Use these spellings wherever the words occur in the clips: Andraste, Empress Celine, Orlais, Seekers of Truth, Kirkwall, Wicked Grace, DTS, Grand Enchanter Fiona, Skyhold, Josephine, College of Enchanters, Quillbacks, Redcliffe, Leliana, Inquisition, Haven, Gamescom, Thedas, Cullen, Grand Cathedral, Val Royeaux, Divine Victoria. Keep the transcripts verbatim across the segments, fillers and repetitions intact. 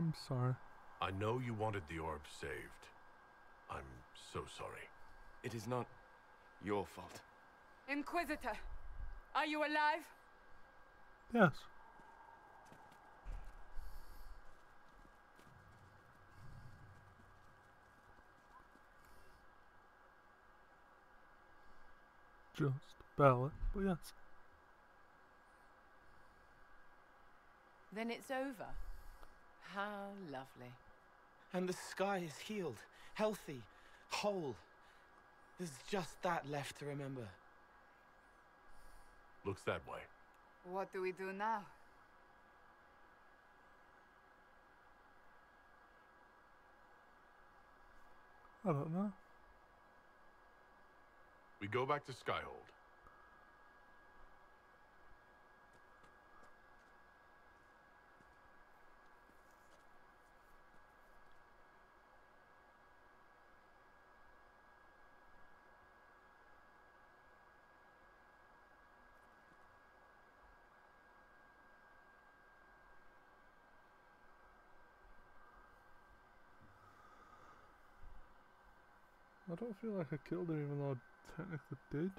I'm sorry. I know you wanted the orb saved. I'm so sorry. It is not your fault. Inquisitor, are you alive? Yes. Just ballot, but yes. Then it's over. How lovely. And the sky is healed, healthy, whole. There's just that left to remember. Looks that way. What do we do now? I don't know. We go back to Skyhold. I don't feel like I killed her, even though I technically did.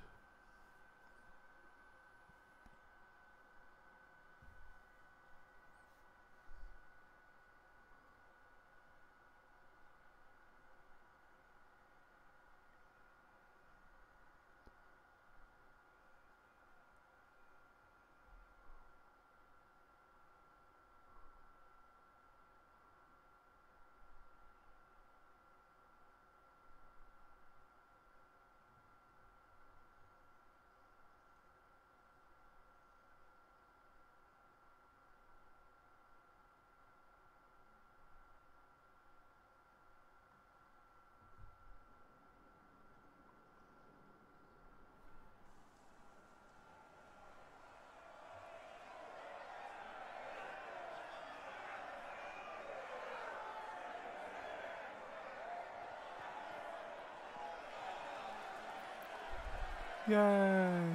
Yay!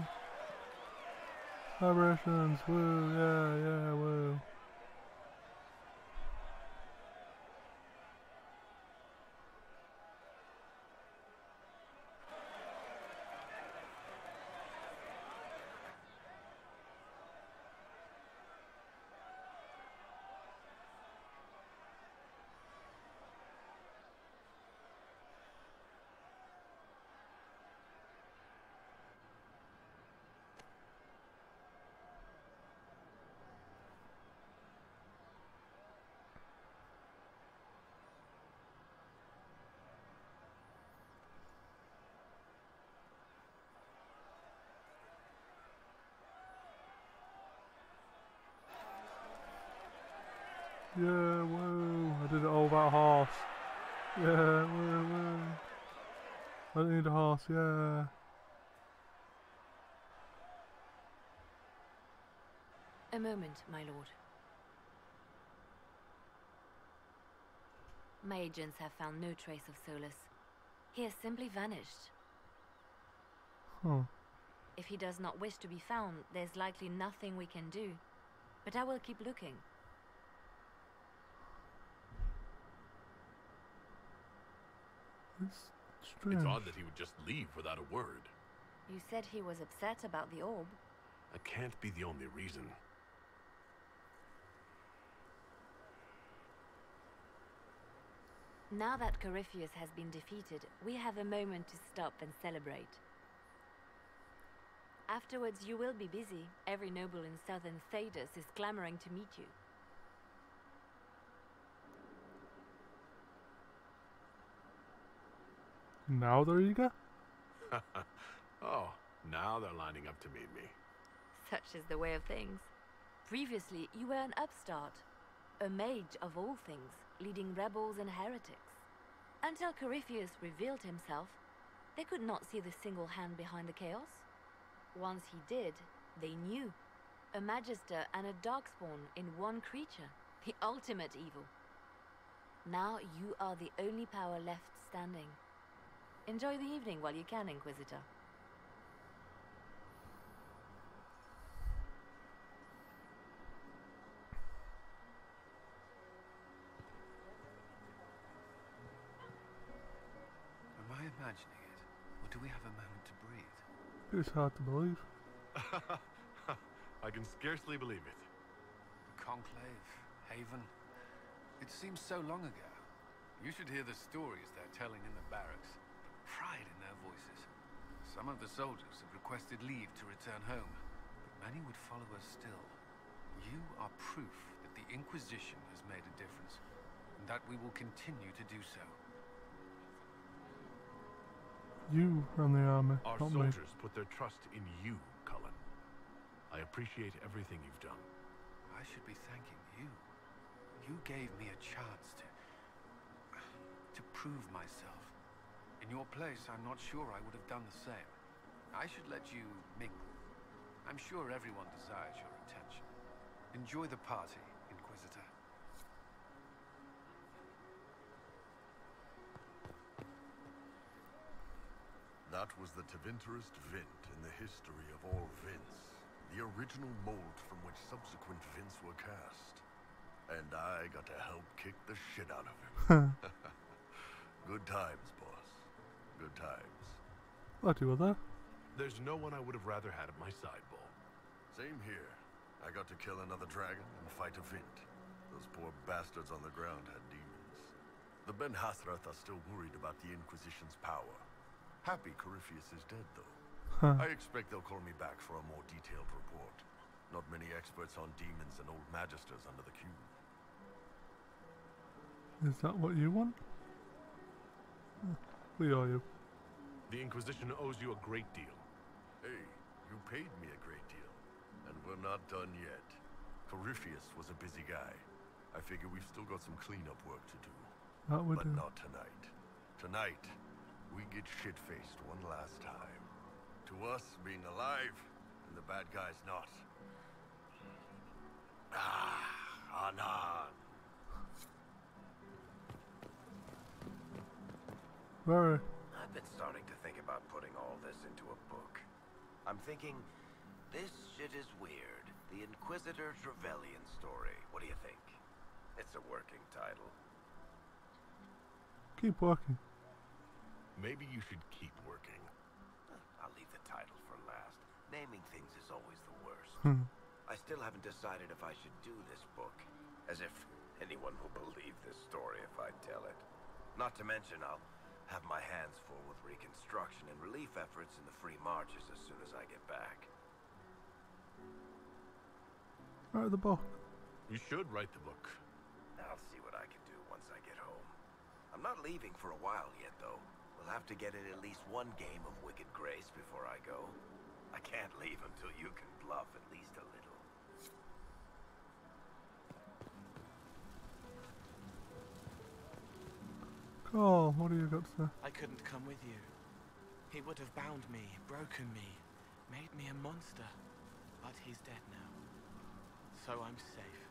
Vibrations, woo, yeah, yeah, woo. Yeah, woo! I did it all without a horse. Yeah, woo, woo! I don't need a horse, yeah. A moment, my lord. My agents have found no trace of Solas. He has simply vanished. Huh. If he does not wish to be found, there's likely nothing we can do. But I will keep looking. It's strange. It's odd that he would just leave without a word. You said he was upset about the orb. That can't be the only reason. Now that Corypheus has been defeated, we have a moment to stop and celebrate. Afterwards, you will be busy. Every noble in southern Thedas is clamoring to meet you. Now they're eager? Oh, now they're lining up to meet me. Such is the way of things. Previously, you were an upstart, a mage of all things, leading rebels and heretics. Until Corypheus revealed himself, they could not see the single hand behind the chaos. Once he did, they knew. A magister and a darkspawn in one creature, the ultimate evil. Now you are the only power left standing. Enjoy the evening while you can, Inquisitor. Do we have a moment to breathe? It's hard to believe. I can scarcely believe it. The Conclave, Haven. It seems so long ago. You should hear the stories they're telling in the barracks. The pride in their voices. Some of the soldiers have requested leave to return home, but many would follow us still. You are proof that the Inquisition has made a difference, and that we will continue to do so. You run the army. Our soldiers put their trust in you, Cullen. I appreciate everything you've done. I should be thanking you. You gave me a chance to... to prove myself. In your place, I'm not sure I would have done the same. I should let you mingle. I'm sure everyone desires your attention. Enjoy the party, Inquisitor. That was the Tevinterest vint in the history of all vints. The original mold from which subsequent vints were cast. And I got to help kick the shit out of him. Good times, boss. Good times. What you were there? There's no one I would have rather had at my side, Bull. Same here. I got to kill another dragon and fight a vint. Those poor bastards on the ground had demons. The Ben Hasrath are still worried about the Inquisition's power. Happy Corypheus is dead, though. Huh. I expect they'll call me back for a more detailed report. Not many experts on demons and old magisters under the cube. Is that what you want? Who are you? The Inquisition owes you a great deal. Hey, you paid me a great deal. And we're not done yet. Corypheus was a busy guy. I figure we've still got some cleanup work to do. That would but do. Not tonight. Tonight, we get shit-faced one last time. To us being alive, and the bad guys not. Ah, Anan. Very. I've been starting to think about putting all this into a book. I'm thinking, this shit is weird. The Inquisitor Trevelyan story. What do you think? It's a working title. Keep working. Maybe you should keep working. I'll leave the title for last. Naming things is always the worst. Hmm. I still haven't decided if I should do this book. As if anyone will believe this story if I tell it. Not to mention, I'll... have my hands full with reconstruction and relief efforts in the free marches as soon as I get back. Write the book. You should write the book. I'll see what I can do once I get home. I'm not leaving for a while yet, though. We'll have to get in at least one game of Wicked Grace before I go. I can't leave until you can bluff at least a little. Oh, what do you got to say? I couldn't come with you. He would have bound me, broken me, made me a monster. But he's dead now. So I'm safe.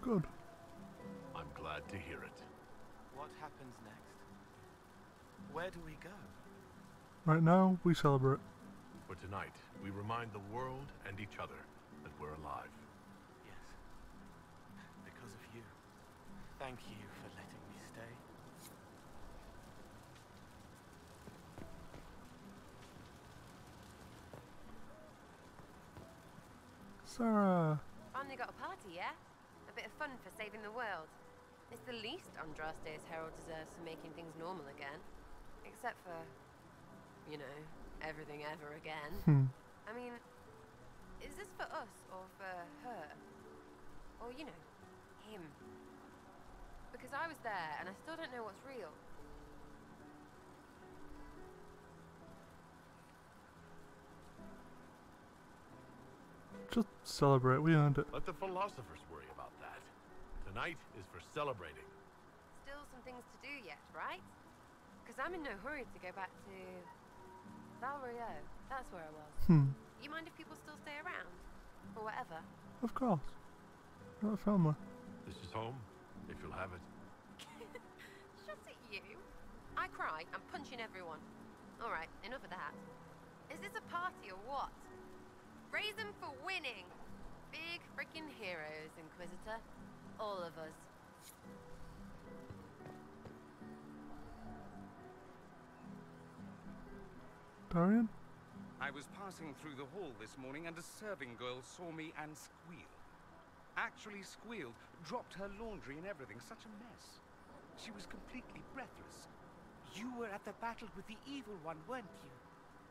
Good. I'm glad to hear it. What happens next? Where do we go? Right now, we celebrate. For tonight, we remind the world and each other that we're alive. Thank you for letting me stay. Sarah! Finally got a party, yeah? A bit of fun for saving the world. It's the least Andraste's Herald deserves for making things normal again. Except for, you know, everything ever again. Hmm. I mean, is this for us or for her? Or, you know, him? Because I was there, and I still don't know what's real. Just celebrate, we earned it. Let the philosophers worry about that. Tonight is for celebrating. Still some things to do yet, right? Because I'm in no hurry to go back to... Val Royeaux, that's where I was. Hmm. You mind if people still stay around? Or whatever? Of course. Not a family. This is home. If you'll have it. Shut it, you. I cry. I'm punching everyone. All right, enough of that. Is this a party or what? Raise them for winning. Big freaking heroes, Inquisitor. All of us. Darian? I was passing through the hall this morning and a serving girl saw me and squealed. Actually squealed, dropped her laundry and everything, such a mess. She was completely breathless. You were at the battle with the evil one, weren't you?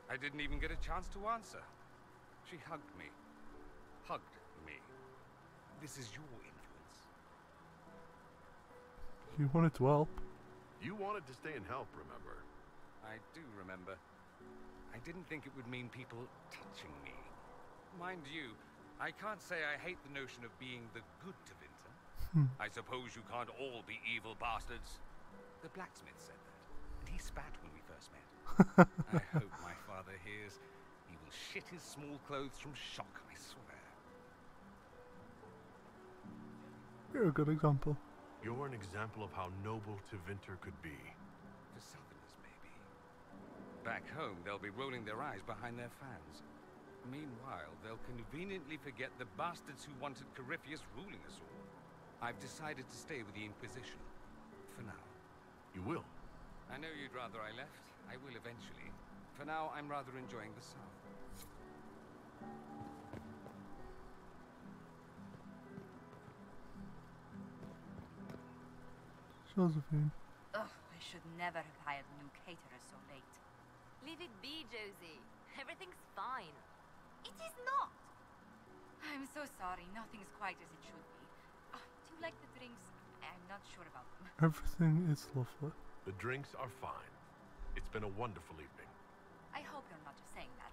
I didn't even get a chance to answer. She hugged me. Hugged me. This is your influence. You wanted to help. You wanted to stay and help, remember? I do remember. I didn't think it would mean people touching me. Mind you, I can't say I hate the notion of being the good Tevinter. Hmm. I suppose you can't all be evil bastards. The blacksmith said that, and he spat when we first met. I hope my father hears. He will shit his small clothes from shock, I swear. You're a good example. You're an example of how noble Tevinter could be. To southerners, maybe. Back home, they'll be rolling their eyes behind their fans. Meanwhile, they'll conveniently forget the bastards who wanted Corypheus ruling us all. I've decided to stay with the Inquisition. For now. You will? I know you'd rather I left. I will eventually. For now, I'm rather enjoying the South. Josephine. Ugh, I should never have hired new caterers so late. Leave it be, Josie. Everything's fine. It is not! I'm so sorry. Nothing's quite as it should be. Oh, do you like the drinks? I'm not sure about them. Everything is lovely. The drinks are fine. It's been a wonderful evening. I hope you're not just saying that.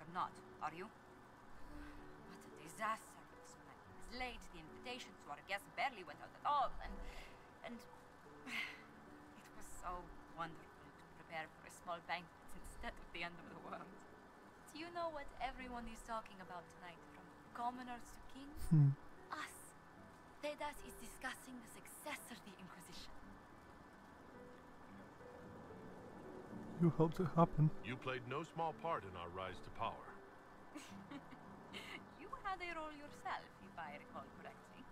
You're not, are you? What a disaster. So many things late, the invitation to our guests barely went out at all, and... and... it was so wonderful to prepare for a small banquet instead of the end of the world. Do you know what everyone is talking about tonight, from commoners to kings? Hmm. Us. Thedas is discussing the success of the Inquisition. You helped it happen. You played no small part in our rise to power. You had a role yourself, if I recall correctly.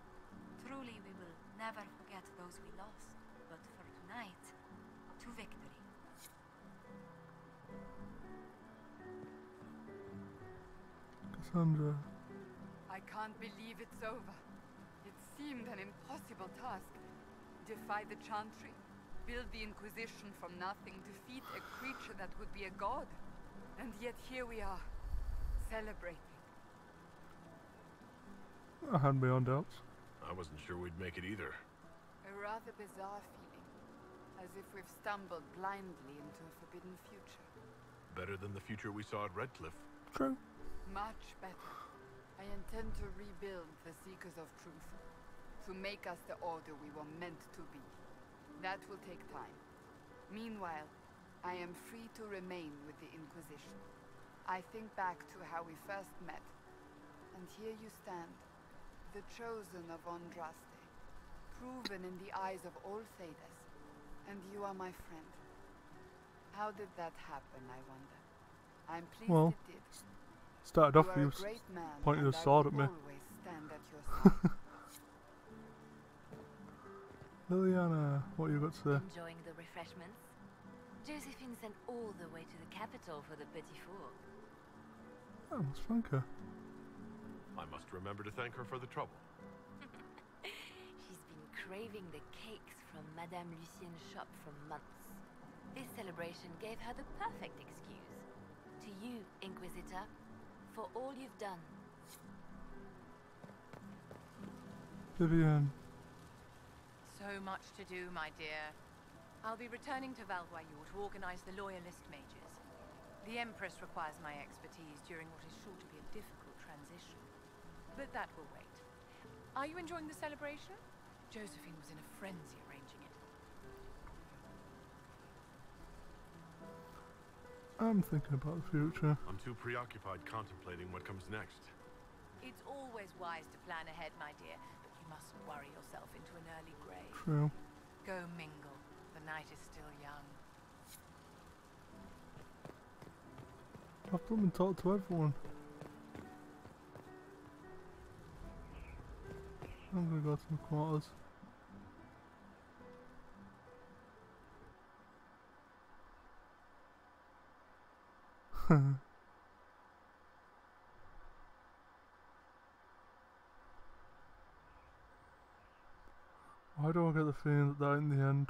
Truly, we will never forget those we lost. But for tonight, to victory. Cassandra. I can't believe it's over. It seemed an impossible task. Defy the Chantry. Build the Inquisition from nothing, defeat a creature that would be a god. And yet here we are, celebrating. I had my own doubts. I wasn't sure we'd make it either. A rather bizarre feeling, as if we've stumbled blindly into a forbidden future. Better than the future we saw at Redcliffe. True. Much better. I intend to rebuild the Seekers of Truth, to make us the order we were meant to be. That will take time. Meanwhile, I am free to remain with the Inquisition. I think back to how we first met. And here you stand, the chosen of Andraste, proven in the eyes of all Thedas. And you are my friend. How did that happen, I wonder? I'm pleased well, it did. Started off, you pointed a sword at me. Stand at your side. Leliana, what have you got to say? Enjoying the refreshments? Josephine sent all the way to the capital for the petit four. Oh, let's thank her. I must remember to thank her for the trouble. She's been craving the cakes from Madame Lucien's shop for months. This celebration gave her the perfect excuse. To you, Inquisitor, for all you've done. Vivienne. So much to do, my dear. I'll be returning to Val-Voyor to organize the Loyalist mages. The Empress requires my expertise during what is sure to be a difficult transition. But that will wait. Are you enjoying the celebration? Josephine was in a frenzy arranging it. I'm thinking about the future. I'm too preoccupied contemplating what comes next. It's always wise to plan ahead, my dear. You mustn't worry yourself into an early grave. True. Go mingle. The night is still young. I've come and talked to everyone. I'm gonna go to my quarters. Huh. Why do I get the feeling that, that in the end?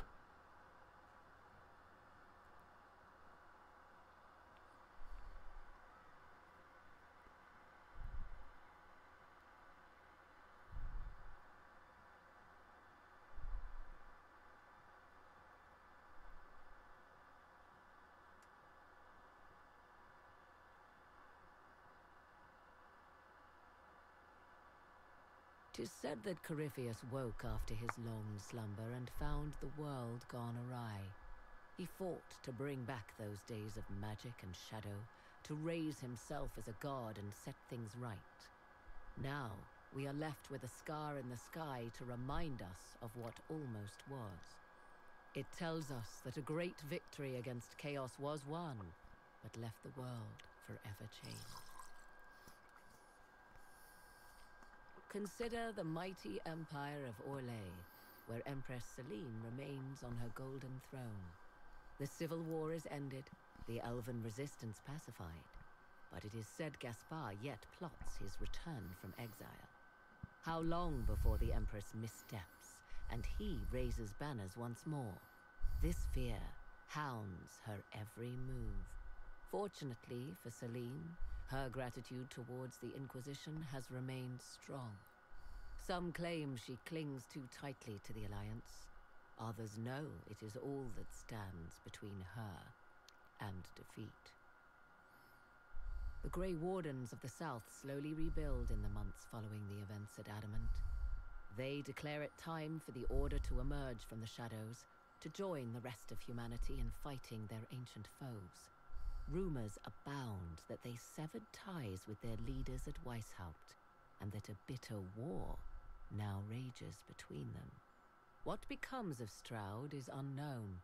Tis said that Corypheus woke after his long slumber and found the world gone awry. He fought to bring back those days of magic and shadow, to raise himself as a god and set things right. Now, we are left with a scar in the sky to remind us of what almost was. It tells us that a great victory against chaos was won, but left the world forever changed. Consider the mighty empire of Orlais, where Empress Celine remains on her golden throne. The civil war is ended, the elven resistance pacified, but it is said Gaspar yet plots his return from exile. How long before the Empress missteps, and he raises banners once more? This fear hounds her every move. Fortunately for Celine, her gratitude towards the Inquisition has remained strong. Some claim she clings too tightly to the Alliance. Others know it is all that stands between her and defeat. The Grey Wardens of the South slowly rebuild in the months following the events at Adamant. They declare it time for the Order to emerge from the shadows, to join the rest of humanity in fighting their ancient foes. Rumors abound that they severed ties with their leaders at Weishaupt, and that a bitter war now rages between them. What becomes of Stroud is unknown,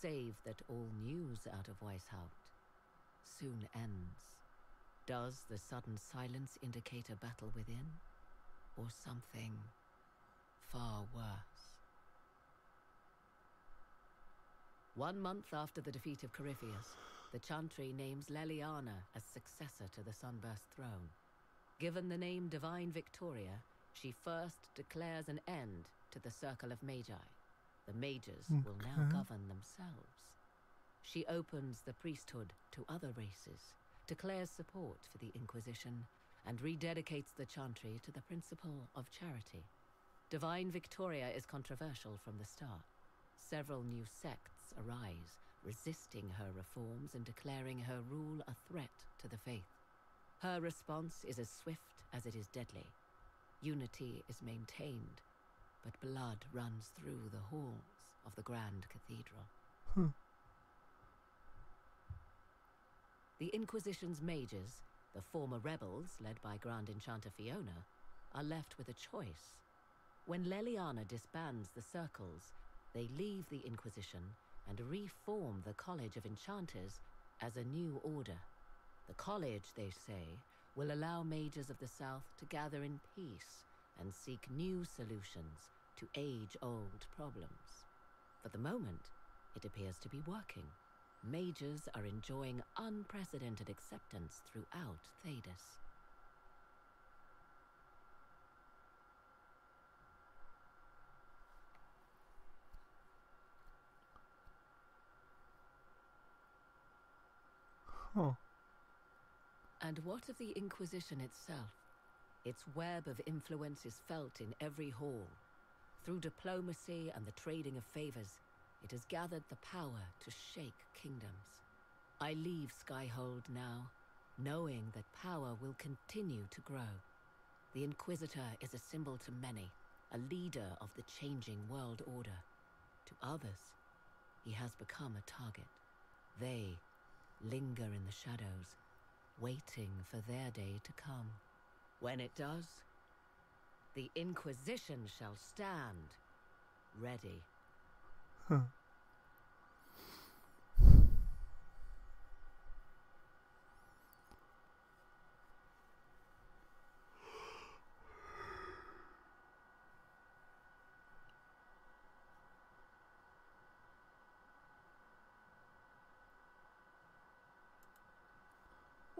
save that all news out of Weishaupt soon ends. Does the sudden silence indicate a battle within, or something far worse? One month after the defeat of Corypheus, the Chantry names Leliana as successor to the Sunburst throne. Given the name Divine Victoria, she first declares an end to the Circle of Magi. The Mages okay. will now govern themselves. She opens the priesthood to other races, declares support for the Inquisition, and rededicates the Chantry to the principle of charity. Divine Victoria is controversial from the start. Several new sects arise, resisting her reforms and declaring her rule a threat to the faith. Her response is as swift as it is deadly. Unity is maintained, but blood runs through the halls of the Grand Cathedral. Huh. The Inquisition's mages, the former rebels led by Grand Enchanter Fiona, are left with a choice. When Leliana disbands the circles, they leave the Inquisition and reform the College of Enchanters as a new order. The college, they say, will allow mages of the South to gather in peace and seek new solutions to age-old problems. For the moment, it appears to be working. Mages are enjoying unprecedented acceptance throughout Thedas. Huh. And what of the Inquisition itself? Its web of influence is felt in every hall. Through diplomacy and the trading of favors, it has gathered the power to shake kingdoms. I leave Skyhold now, knowing that power will continue to grow. The Inquisitor is a symbol to many, a leader of the changing world order. To others, he has become a target. They linger in the shadows, waiting for their day to come. When it does, the Inquisition shall stand ready. Huh.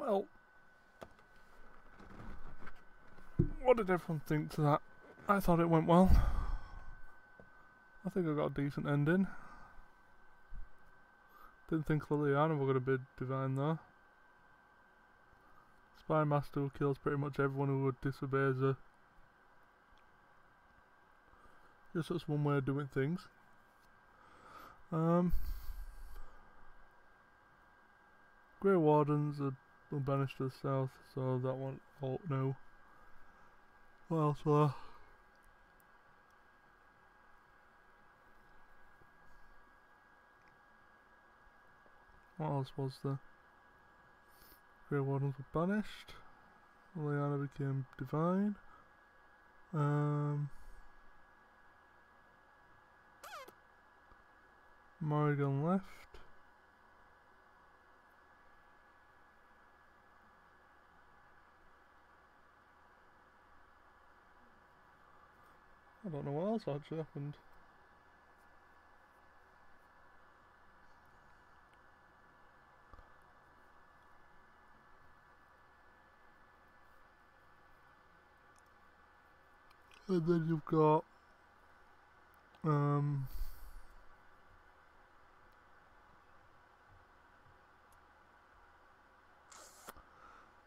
Well, what did everyone think to that? I thought it went well. I think I got a decent ending. Didn't think Leliana were going to be divine though. Spy Master who kills pretty much everyone who disobeys her. Just that's one way of doing things. Um, Grey Wardens are banished to the south, so that one ought no. What else were there? What else was there? Grey Wardens were banished. Leliana became divine. Um, Morrigan left. I don't know what else actually happened. And then you've got um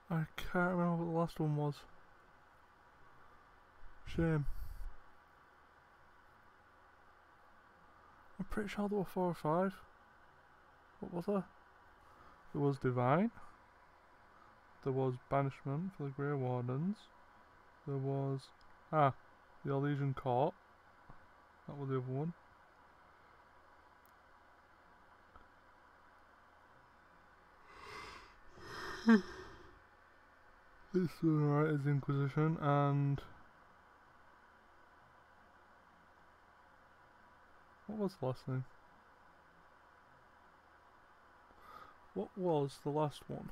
I can't remember what the last one was. Shame. I'm pretty sure there were four or five. What was there? There was Divine. There was Banishment for the Grey Wardens. There was... Ah, the Orlesian Court. That was the other one. This one, right, is Inquisition and... What was the last name? What was the last one?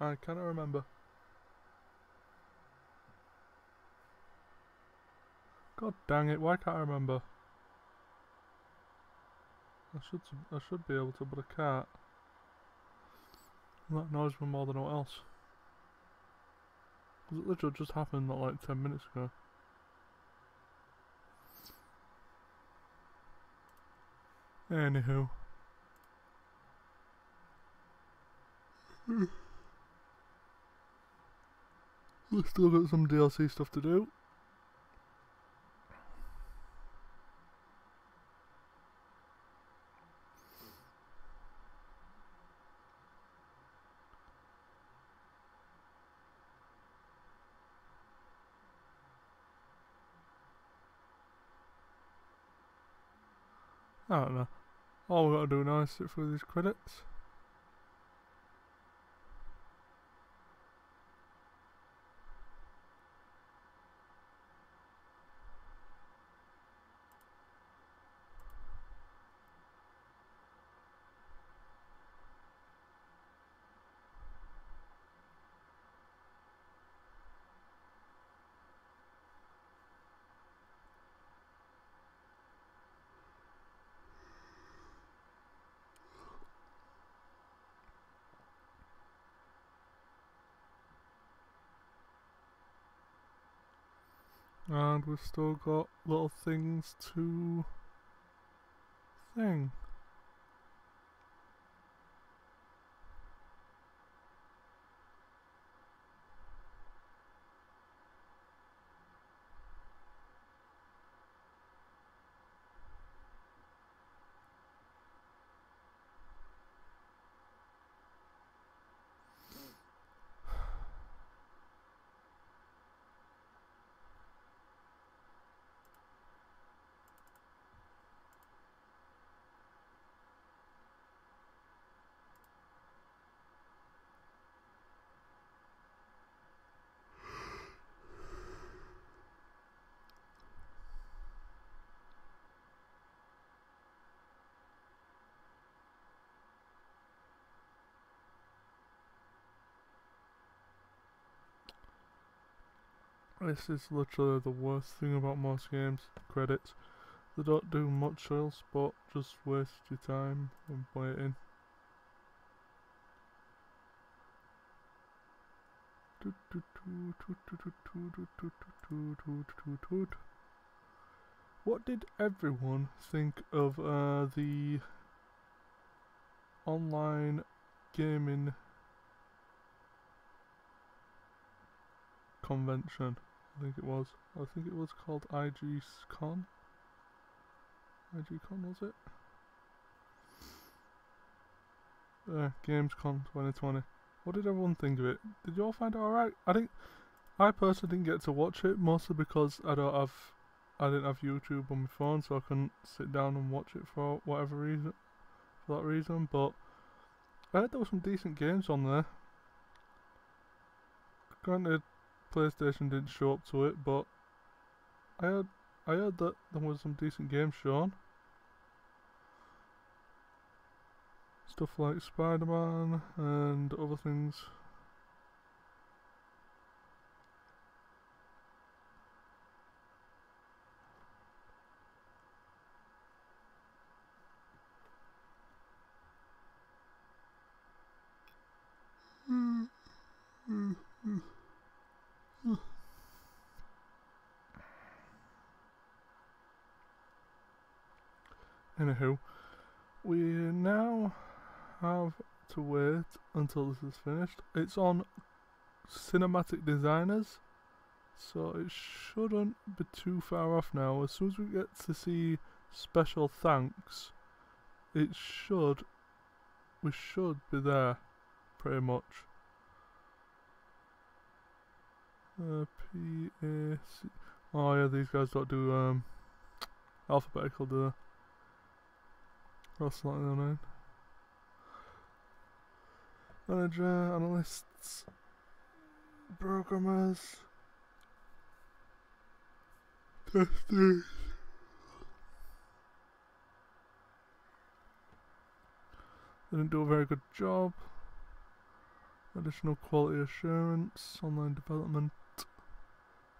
I cannot remember. God dang it, why can't I remember? I should I should be able to, but I can't. That noise was more than all else. Because it literally just happened not like ten minutes ago. Anywho. We've still got some D L C stuff to do. I don't know. All we gotta do now is sit through these credits. And we've still got little things to thing. This is literally the worst thing about most games, credits. They don't do much else but just waste your time and waiting. What did everyone think of uh, the online gaming convention? I think it was. I think it was called I G Con. I G Con, was it? Uh, Gamescom twenty twenty. What did everyone think of it? Did you all find it alright? I think I personally didn't get to watch it, mostly because I don't have, I didn't have YouTube on my phone, so I couldn't sit down and watch it for whatever reason, for that reason. But I heard there were some decent games on there. Granted, PlayStation didn't show up to it, but I heard, I heard that there was some decent games shown. Stuff like Spider-Man and other things. Anywho, we now have to wait until this is finished. It's on Cinematic Designers, so it shouldn't be too far off now. As soon as we get to see Special Thanks, it should, we should be there pretty much. Uh, P A C. Oh yeah, these guys don't do um, alphabetical, do they? That's not their name. Manager, analysts, programmers, testers. They didn't do a very good job. Additional quality assurance, online development,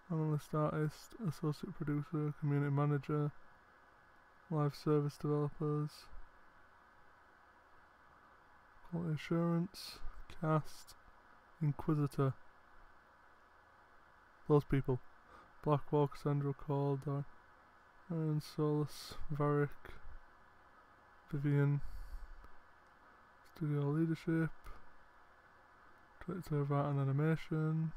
analyst, artist, associate producer, community manager, live service developers, quality assurance, cast, inquisitor. Those people. Blackwall, Cassandra, Called, Aaron, Solas, Varick, Vivienne, studio leadership, director of art and animation,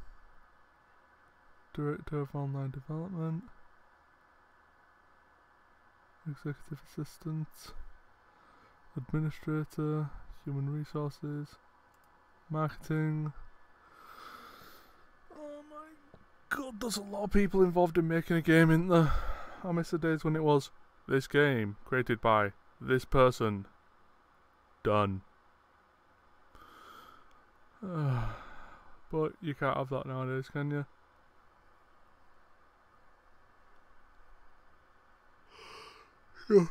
director of online development, executive assistant, administrator, human resources, marketing. Oh my god, there's a lot of people involved in making a game, isn't there? I miss the days when it was, this game, created by this person. Done. Uh, but you can't have that nowadays, can you? Yeah.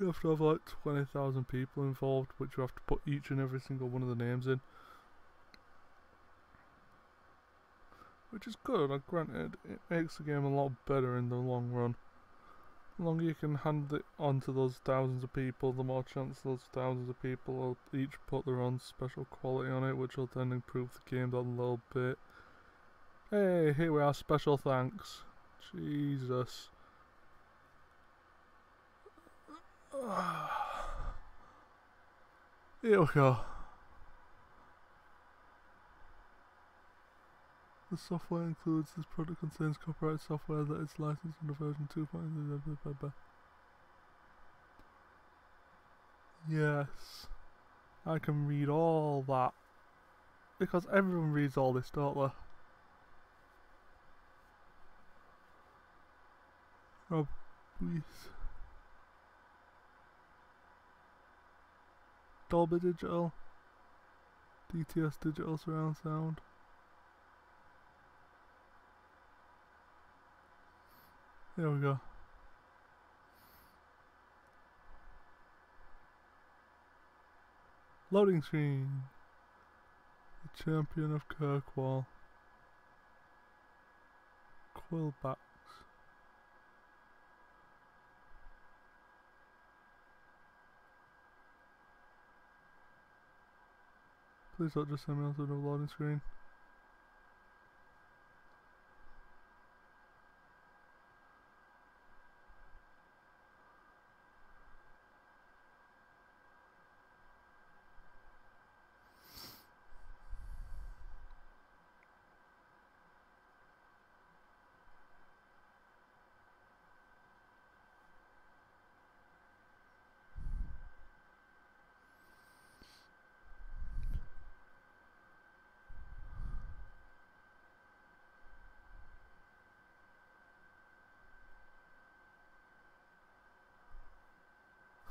You have to have like twenty thousand people involved, which you have to put each and every single one of the names in. Which is good, uh, granted, it makes the game a lot better in the long run. The longer you can hand it on to those thousands of people, the more chance those thousands of people will each put their own special quality on it, which will then improve the game that little bit. Hey, here we are, Special Thanks. Jesus. Here we go. The software includes, this product contains copyright software that is licensed under version two point oh. Yes. I can read all that. Because everyone reads all this, don't they? Rob, please. Dolby Digital, D T S Digital Surround Sound. There we go. Loading screen. The Champion of Kirkwall. Quillbacks. Please don't just send me onto the loading screen.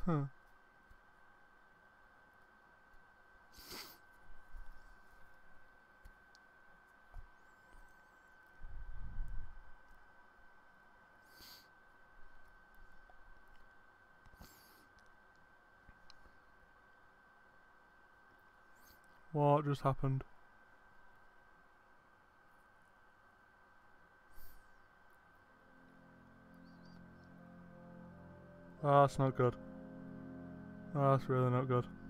Huh. What just happened? Ah, that's not good. Oh, that's really not good.